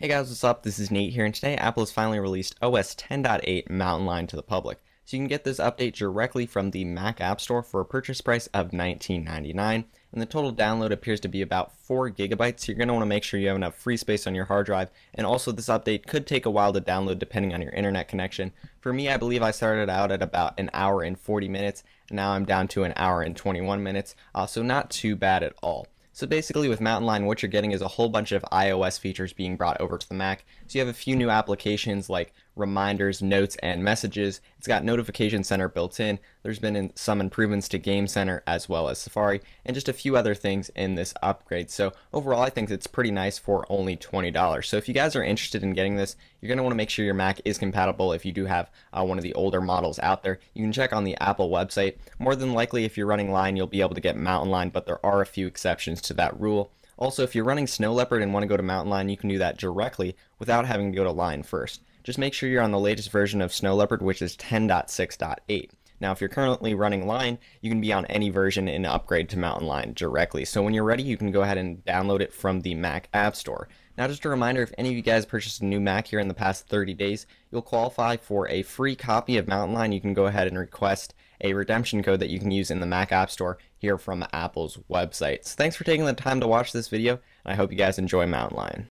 Hey guys, what's up? This is Nate here, and today Apple has finally released OS 10.8 Mountain Lion to the public. So you can get this update directly from the Mac App Store for a purchase price of $19.99, and the total download appears to be about 4 GB, so you're going to want to make sure you have enough free space on your hard drive, and also this update could take a while to download depending on your internet connection. For me, I believe I started out at about an hour and 40 minutes, and now I'm down to an hour and 21 minutes, so not too bad at all. So basically with Mountain Lion, what you're getting is a whole bunch of iOS features being brought over to the Mac. So you have a few new applications like reminders, notes, and messages. It's got Notification Center built in. There's been some improvements to Game Center as well as Safari, and just a few other things in this upgrade. So overall, I think it's pretty nice for only $20. So if you guys are interested in getting this, you're going to want to make sure your Mac is compatible if you do have one of the older models out there. You can check on the Apple website. More than likely, if you're running Lion, you'll be able to get Mountain Lion, but there are a few exceptions to that rule. Also, if you're running Snow Leopard and want to go to Mountain Lion, you can do that directly without having to go to Lion first. Just make sure you're on the latest version of Snow Leopard, which is 10.6.8. Now, if you're currently running Lion, you can be on any version and upgrade to Mountain Lion directly. So when you're ready, you can go ahead and download it from the Mac App Store. Now, just a reminder, if any of you guys purchased a new Mac here in the past 30 days, you'll qualify for a free copy of Mountain Lion. You can go ahead and request a redemption code that you can use in the Mac App Store here from Apple's website. So thanks for taking the time to watch this video, and I hope you guys enjoy Mountain Lion.